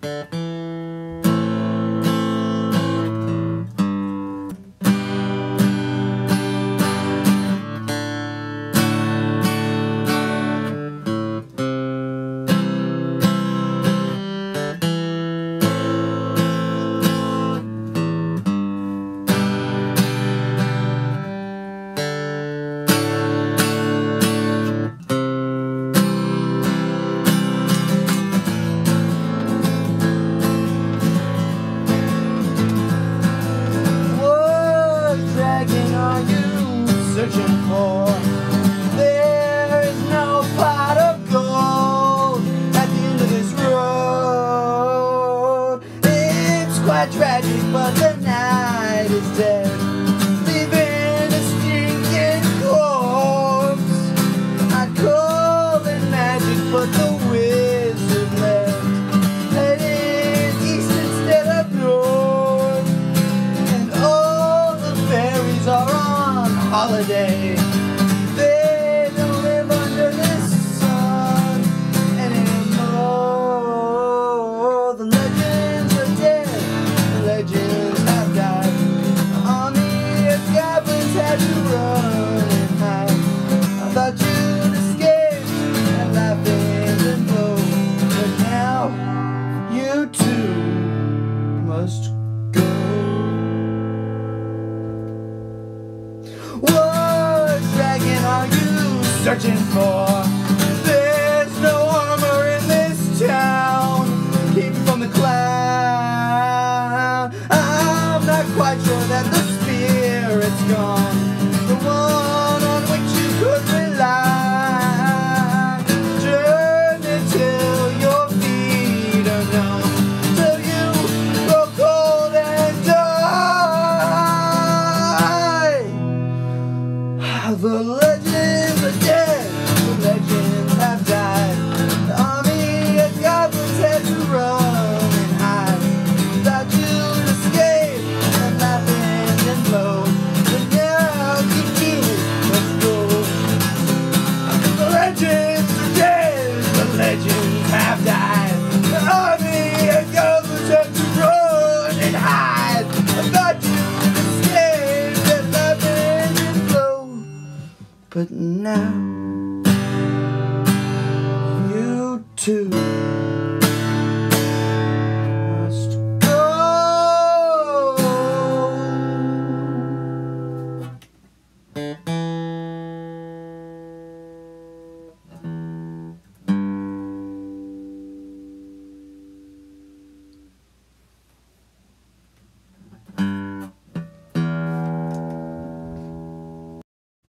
Searching for, there's no pot of gold at the end of this road. It's quite tragic, but the night is dead, leaving a stinking corpse. I call it magic, but the wizard left, headed east instead of north, and all the fairies are on holiday. They don't live under the sun anymore. The legends are dead, the legends have died. The army of goblins had to run and hide. I thought you'd escape that life is in blow, but now you too must go. What dragon are you searching for? There's no armor in this town, keep from the cloud. I'm not quite sure that the spirit's gone, the one on which you could rely. Turn until your feet are numb, till you grow cold and die. The legends are dead, the legends have died. The army of goblins had to run and hide. Thought you'd escape and laugh and blow, but now you did, let's go. The legends are dead, the legends have died. The army of goblins had to run and hide. Thought you'd escape, but now